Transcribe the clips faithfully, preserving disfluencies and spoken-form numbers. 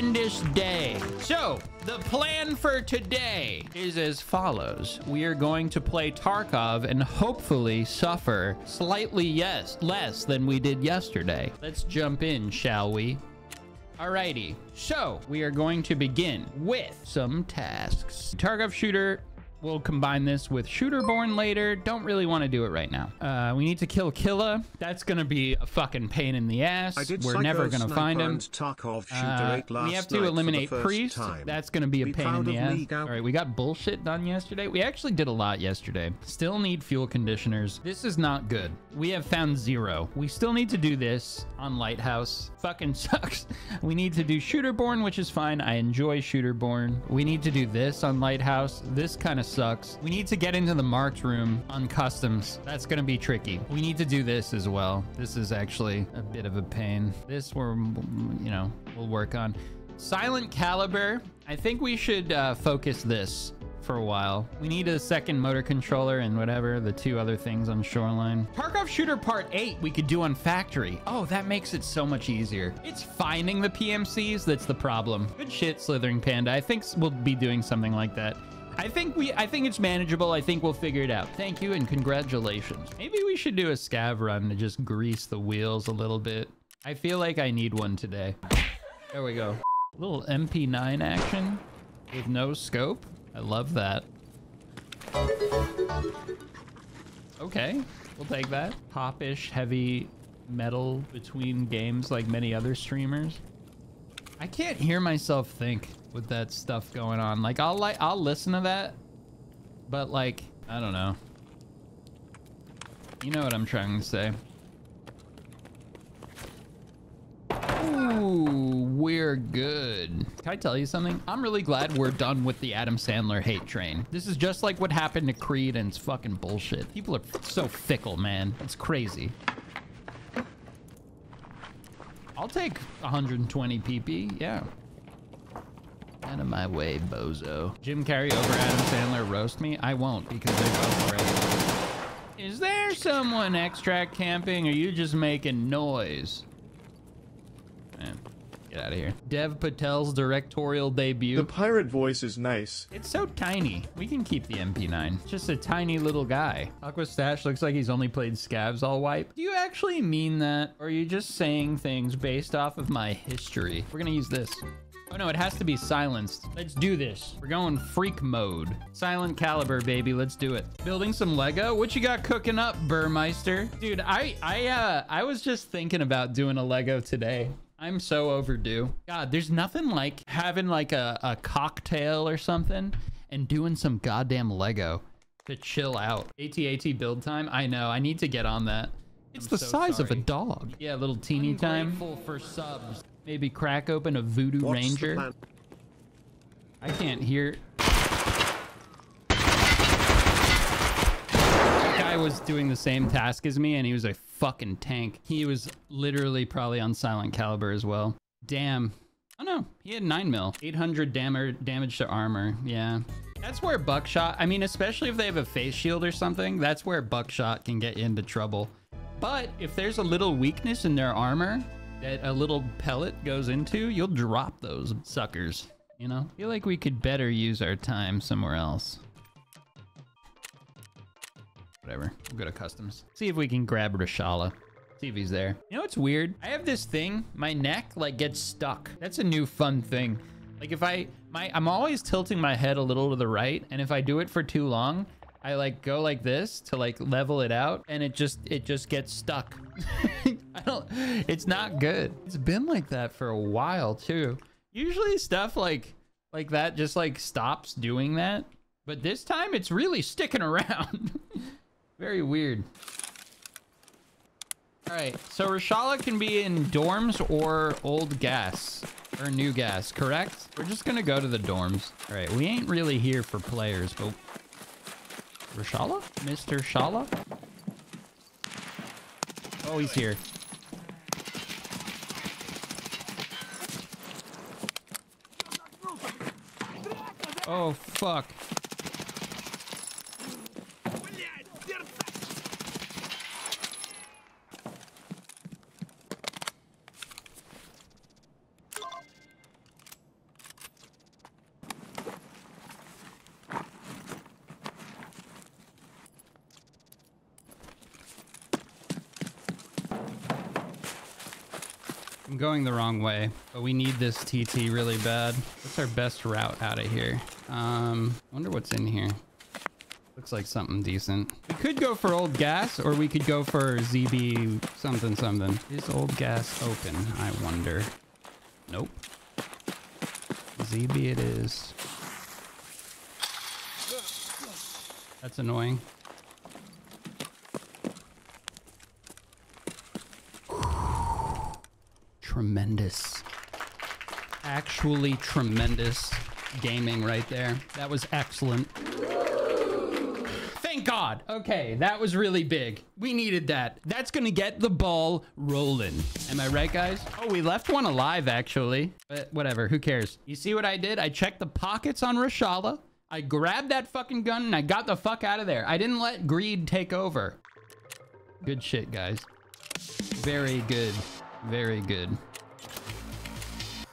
horrendous day. So, the plan for today is as follows. We are going to play Tarkov and hopefully suffer slightly yes, less than we did yesterday. Let's jump in, shall we? Alrighty, so we are going to begin with some tasks. Tarkov Shooter, we'll combine this with Shooterborn later. Don't really want to do it right now. Uh, we need to kill Killa. That's going to be a fucking pain in the ass. We're never going to find him. Uh, we have to eliminate Priest. That's going to be a pain in the ass. All right, we got bullshit done yesterday. We actually did a lot yesterday. Still need fuel conditioners. This is not good. We have found zero. We still need to do this on Lighthouse. Fucking sucks. We need to do Shooterborn, which is fine. I enjoy Shooterborn. We need to do this on Lighthouse. This kind of sucks. We need to get into the marked room on customs. That's gonna be tricky. We need to do this as well. This is actually a bit of a pain. This we're, you know, we'll work on. Silent Caliber. I think we should uh, focus this for a while. We need a second motor controller and whatever the two other things on Shoreline. Tarkov Shooter Part eight we could do on Factory. Oh, that makes it so much easier. It's finding the P M Cs that's the problem. Good shit, Slithering Panda. I think we'll be doing something like that. I think we, I think it's manageable. I think we'll figure it out. Thank you and congratulations. Maybe we should do a scav run to just grease the wheels a little bit. I feel like I need one today. There we go. A little M P nine action with no scope. I love that. Okay, we'll take that. Popish heavy metal between games like many other streamers. I can't hear myself think with that stuff going on. Like I'll like I'll listen to that, but like I don't know. You know what I'm trying to say. Ooh, we're good. Can I tell you something? I'm really glad we're done with the Adam Sandler hate train. This is just like what happened to Creed, and it's fucking bullshit. People are so fickle, man. It's crazy. I'll take one hundred twenty P P, yeah. Out of my way, bozo. Jim Carrey over Adam Sandler roast me? I won't, because they're both ready. Is there someone extract camping, or are you just making noise? Man, get out of here. Dev Patel's directorial debut. The pirate voice is nice. It's so tiny. We can keep the M P nine. Just a tiny little guy. Aqua Stache looks like he's only played scavs all wipe. Do you actually mean that? Or are you just saying things based off of my history? We're gonna use this. Oh no, it has to be silenced. Let's do this. We're going freak mode. Silent Caliber, baby. Let's do it. Building some Lego. What you got cooking up, Burmeister? Dude, I I uh I was just thinking about doing a Lego today. I'm so overdue. God, there's nothing like having like a, a cocktail or something and doing some goddamn Lego to chill out. A T A T build time. I know. I need to get on that. It's I'm the so size sorry. of a dog. Yeah, a little teeny time. For subs. Maybe crack open a Voodoo What's Ranger. I can't hear. That guy was doing the same task as me and he was a fucking tank. He was literally probably on Silent Caliber as well. Damn. Oh no, he had nine mil. eight hundred damage damage to armor, yeah. That's where buckshot, I mean, especially if they have a face shield or something, that's where buckshot can get you into trouble. But if there's a little weakness in their armor, that a little pellet goes into, you'll drop those suckers, you know? I feel like we could better use our time somewhere else. Whatever, we'll go to customs. See if we can grab Reshala. See if he's there. You know what's weird? I have this thing, my neck like gets stuck. That's a new fun thing. Like if I, my, I'm always tilting my head a little to the right, and if I do it for too long, I like go like this to like level it out, and it just, it just gets stuck. I don't, it's not good. It's been like that for a while too. Usually stuff like, like that just like stops doing that. But this time it's really sticking around. Very weird. All right, so Reshala can be in dorms or Old Gas or New Gas, correct? We're just gonna go to the dorms. All right, we ain't really here for players, but Reshala? Mister Shala? Oh, he's here. Oh, fuck. I'm going the wrong way, but we need this T T really bad. What's our best route out of here? Um, I wonder what's in here. Looks like something decent. We could go for Old Gas, or we could go for Z B something something. Is Old Gas open? I wonder. Nope. Z B it is. That's annoying. Tremendous. Actually tremendous gaming right there. That was excellent. Thank God. Okay, that was really big. We needed that. That's gonna get the ball rolling. Am I right, guys? Oh, we left one alive, actually. But whatever, who cares? You see what I did? I checked the pockets on Reshala. I grabbed that fucking gun and I got the fuck out of there. I didn't let greed take over. Good shit, guys. Very good. Very good.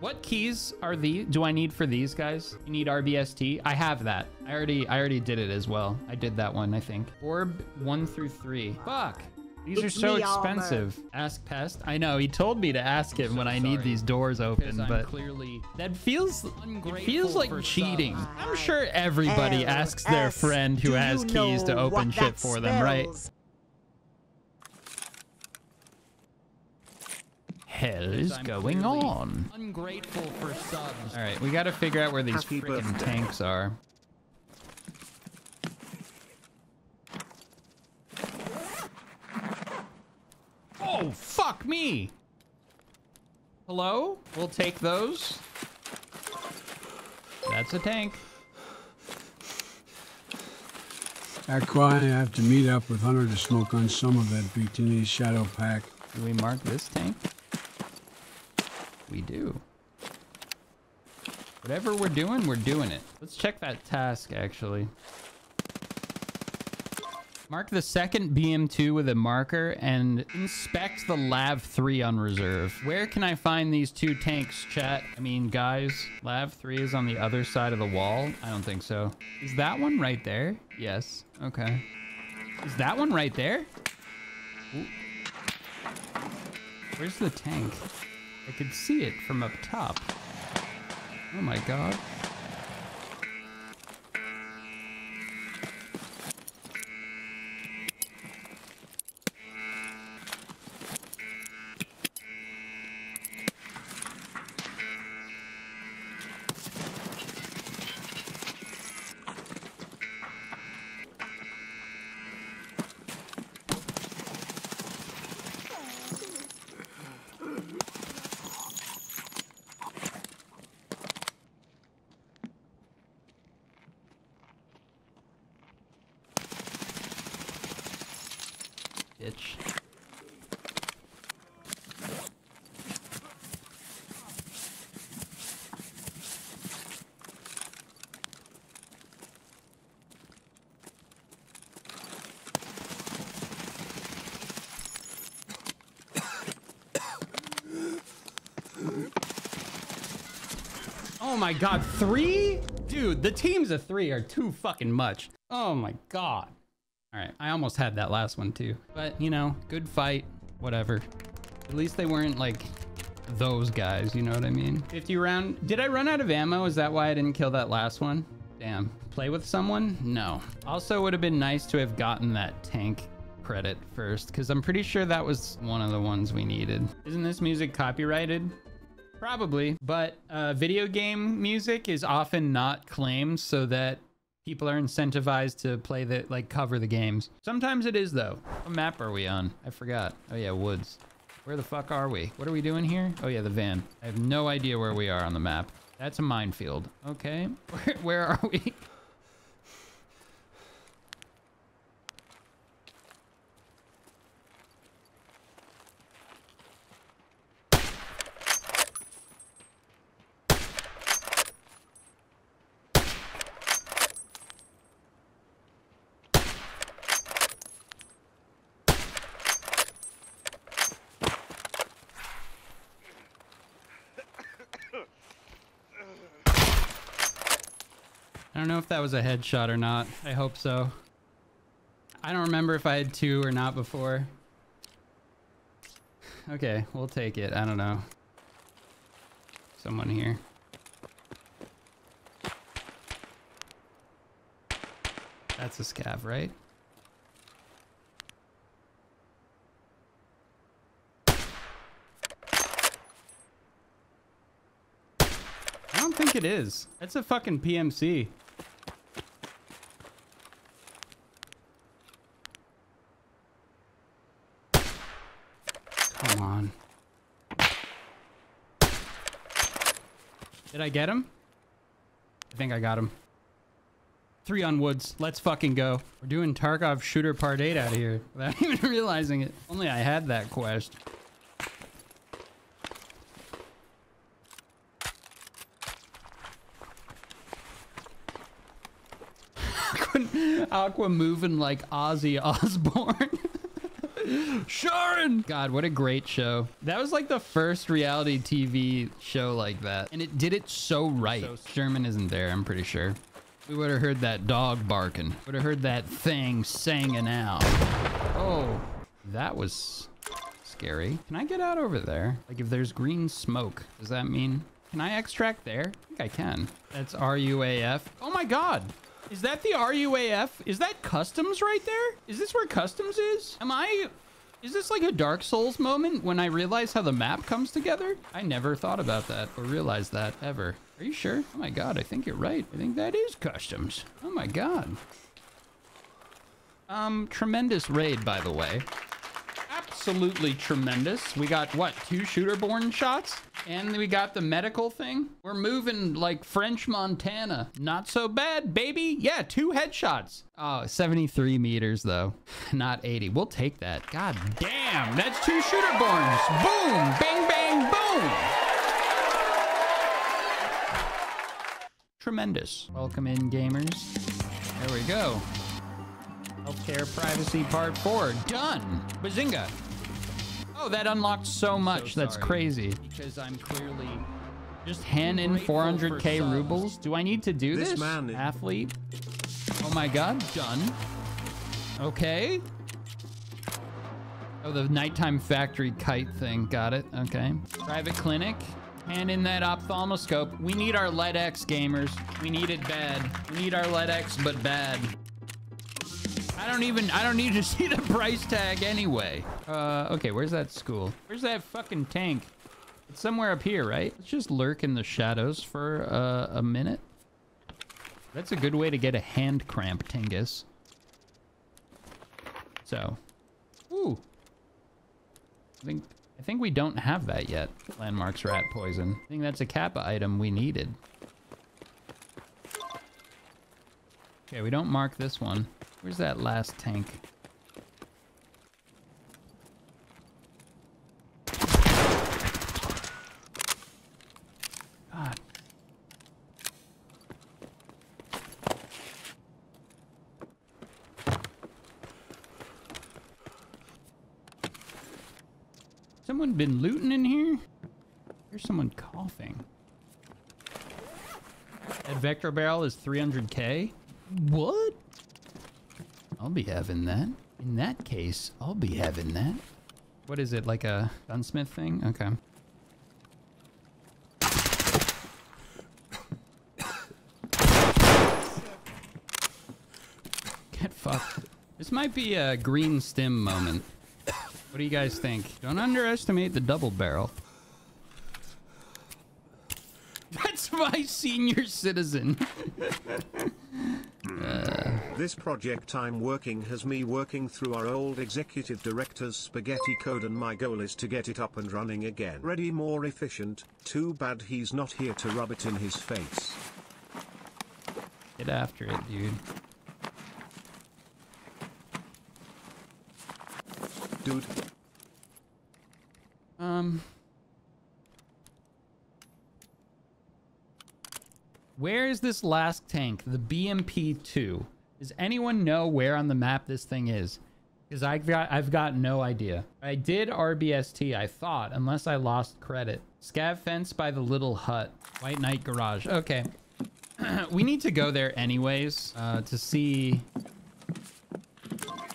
What keys are the do I need for these guys? You need R B S T. I have that. I already I already did it as well. I did that one, I think. Orb one through three. Fuck. These it's are so expensive. Armor. Ask Pest. I know he told me to ask him so when I sorry. need these doors open, but clearly that feels it feels like cheating. Some. I'm sure everybody L asks their friend who has keys to open shit for spells. them, right? Hell is going on? Ungrateful for subs. All right, we got to figure out where these freaking tanks are. Oh, fuck me. Hello? We'll take those. That's a tank. Aqua, I have to meet up with Hunter to smoke on some of that B T N E shadow pack. Do we mark this tank? We do. Whatever we're doing, we're doing it. Let's check that task, actually. Mark the second B M two with a marker and inspect the L A V three on reserve. Where can I find these two tanks, chat? I mean, guys, L A V three is on the other side of the wall. I don't think so. Is that one right there? Yes. Okay. Is that one right there? Ooh. Where's the tank? I could see it from up top. Oh my God. Oh my God, three? Dude, the teams of three are too fucking much. Oh my God. All right, I almost had that last one too. But you know, good fight, whatever. At least they weren't like those guys, you know what I mean? fifty round, did I run out of ammo? Is that why I didn't kill that last one? Damn, play with someone? No. Also would have been nice to have gotten that tank credit first, because I'm pretty sure that was one of the ones we needed. Isn't this music copyrighted? Probably, but uh, video game music is often not claimed so that people are incentivized to play the, like, cover the games. Sometimes it is, though. What map are we on? I forgot. Oh, yeah, Woods. Where the fuck are we? What are we doing here? Oh, yeah, the van. I have no idea where we are on the map. That's a minefield. Okay. Where, where are we? I don't know if that was a headshot or not. I hope so. I don't remember if I had two or not before. Okay, we'll take it. I don't know. someone here. That's a scav, right? I don't think it is. That's a fucking P M C. Come on. Did I get him? I think I got him. Three on Woods. Let's fucking go. We're doing Tarkov Shooter Part eight out of here without even realizing it. Only I had that quest. Aqua moving like Ozzy Osbourne. Sharon! God, what a great show. That was like the first reality T V show like that. And it did it so right. So Sherman isn't there, I'm pretty sure. We would have heard that dog barking. Would have heard that thing singing out. Oh, that was scary. Can I get out over there? Like if there's green smoke, does that mean, can I extract there? I think I can. That's R U A F. Oh my God. Is that the R U A F? Is that customs right there? Is this where customs is? Am I, is this like a Dark Souls moment when I realize how the map comes together? I never thought about that or realized that ever. Are you sure? Oh my God, I think you're right. I think that is customs. Oh my God. Um, tremendous raid, by the way. Absolutely tremendous. We got, what, two Shooterborn shots? And we got the medical thing. We're moving like French Montana. Not so bad, baby. Yeah, two headshots. Oh, seventy-three meters though, not eighty. We'll take that. God damn, that's two Shooterborns. Boom, bang, bang, boom. Tremendous. Welcome in, gamers. There we go. Healthcare privacy part four. Done. Bazinga. Oh, that unlocked so much. So that's crazy. Because I'm clearly just hand in four hundred K rubles. Do I need to do this? this? Man Athlete. Oh my God. Done. Okay. Oh, the nighttime factory kite thing. Got it. Okay. Private clinic. And in that ophthalmoscope, we need our L E D X, gamers. We need it bad. We need our L E D X, but bad. I don't even, I don't need to see the price tag anyway. Uh, okay, where's that school? Where's that fucking tank? It's somewhere up here, right? Let's just lurk in the shadows for uh, a minute. That's a good way to get a hand cramp, Tingus. So, ooh. I think... I think we don't have that yet. Landmarks rat poison. I think that's a Kappa item we needed. Okay, we don't mark this one. Where's that last tank? God. Someone been looting in here? There's someone coughing. That vector barrel is three hundred K? What? I'll be having that. In that case, I'll be having that. What is it, like a gunsmith thing? Okay. Get fucked. This might be a green stim moment. What do you guys think? Don't underestimate the double barrel. That's my senior citizen. uh. This project I'm working has me working through our old executive director's spaghetti code, and my goal is to get it up and running again. Ready, more efficient. Too bad he's not here to rub it in his face. Get after it, dude. Dude. Um. Where is this last tank? The B M P two. Does anyone know where on the map this thing is? Because I've got, I've got no idea. I did R B S T, I thought, unless I lost credit. Scav fence by the little hut. White Knight garage. Okay. We need to go there anyways uh, to see... Well,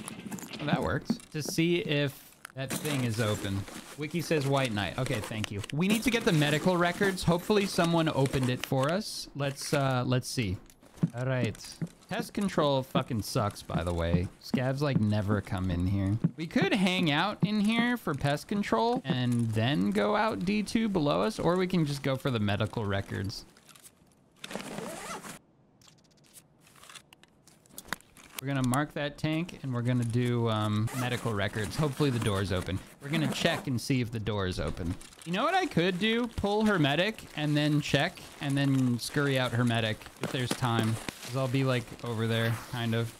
that works. To see if That thing is open. Wiki says White Knight. Okay, thank you. We need to get the medical records. Hopefully someone opened it for us. Let's, uh, let's see. All right. Pest control fucking sucks, by the way. Scavs, like, never come in here. We could hang out in here for pest control and then go out D two below us, or we can just go for the medical records. We're gonna mark that tank and we're gonna do um, medical records. Hopefully the door's open. We're gonna check and see if the door is open. You know what I could do? Pull Hermetic and then check and then scurry out Hermetic if there's time. Cause I'll be like over there, kind of.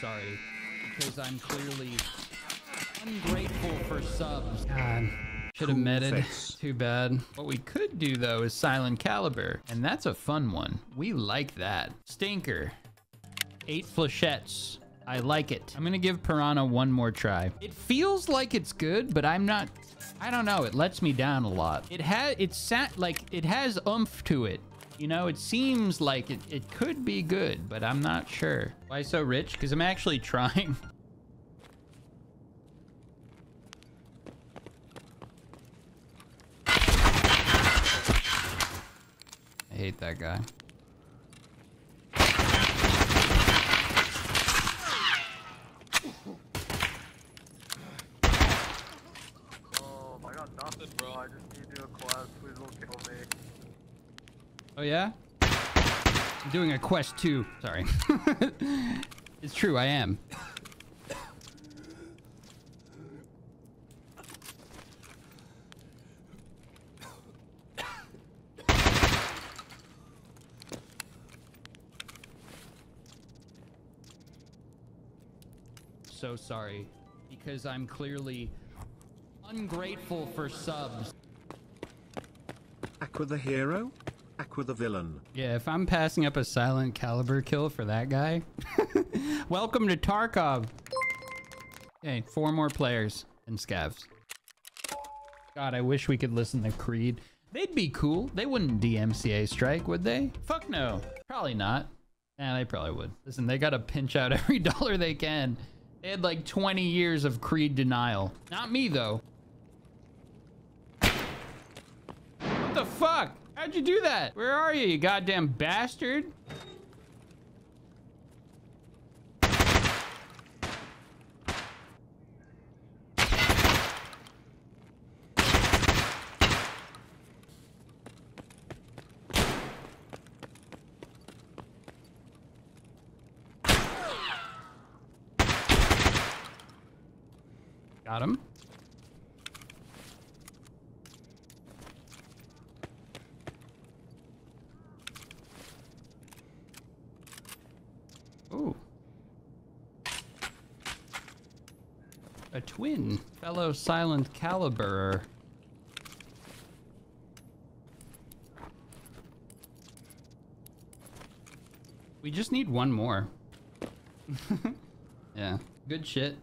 Sorry, because I'm clearly ungrateful for subs. God, should have medded. Too bad. What we could do though is Silent Caliber, and that's a fun one. We like that. Stinker, eight flechettes. I like it. I'm gonna give Piranha one more try. It feels like it's good, but I'm not. I don't know. It lets me down a lot. It has. It's sat like it has oomph to it. You know, it seems like it, it could be good, but I'm not sure. Why so rich? Because I'm actually trying. I hate that guy. Oh, I got nothing, bro. I just need to do a quest. Please don't kill me. Oh yeah? I'm doing a quest too. Sorry. It's true, I am. So sorry, because I'm clearly ungrateful for subs. Aqua the hero? Aqua the villain. Yeah, if I'm passing up a Silent Caliber kill for that guy. Welcome to Tarkov. Okay, four more players and scavs. God, I wish we could listen to Creed. They'd be cool. They wouldn't D M C A strike, would they? Fuck no. Probably not. Nah, they probably would. Listen, they gotta pinch out every dollar they can. They had like twenty years of Creed denial. Not me, though. What the fuck? How'd you do that? Where are you, you goddamn bastard? Got him. A twin, fellow Silent Caliber. We just need one more. Yeah, good shit.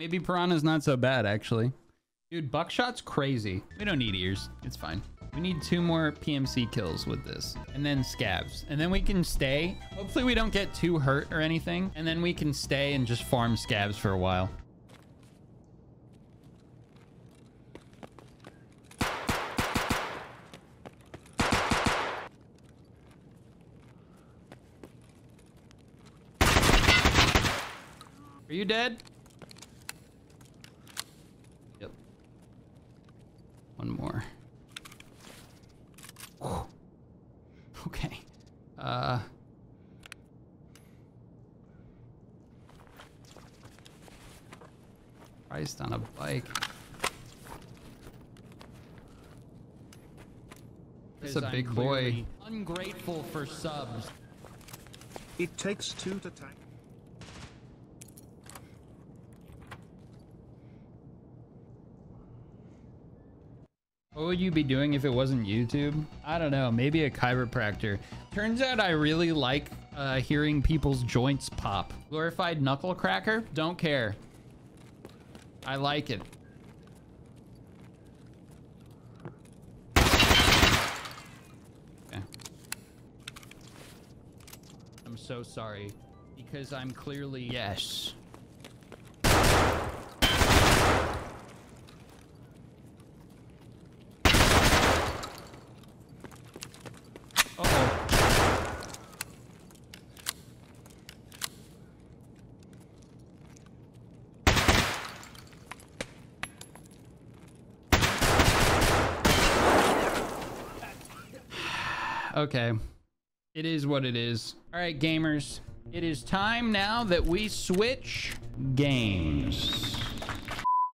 Maybe Piranha's not so bad, actually. Dude, buckshot's crazy. We don't need ears, it's fine. We need two more P M C kills with this, and then scavs, and then we can stay. Hopefully we don't get too hurt or anything, and then we can stay and just farm scavs for a while. Are you dead? Yep. One more. Okay. Uh. Priest on a bike. It's a big boy. Ungrateful for subs. It takes two to tank. What would you be doing if it wasn't YouTube? I don't know, maybe a chiropractor. Turns out I really like uh, hearing people's joints pop. Glorified knuckle cracker? Don't care. I like it. Okay. I'm so sorry, because I'm clearly... Yes. Okay, it is what it is. All right, gamers, it is time now that we switch games.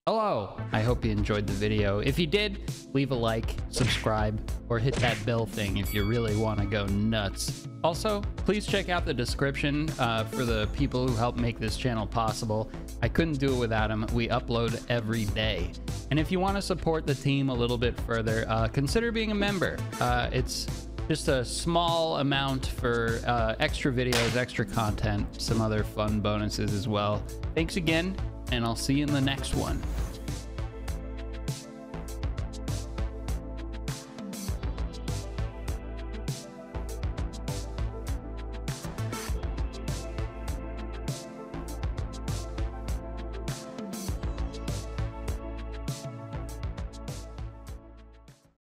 Hello, I hope you enjoyed the video. If you did, leave a like, subscribe, or hit that bell thing if you really want to go nuts. Also, please check out the description uh, for the people who helped make this channel possible. I couldn't do it without them. We upload every day. And if you want to support the team a little bit further, uh, consider being a member. Uh, it's just a small amount for uh, extra videos, extra content, some other fun bonuses as well. Thanks again, and I'll see you in the next one.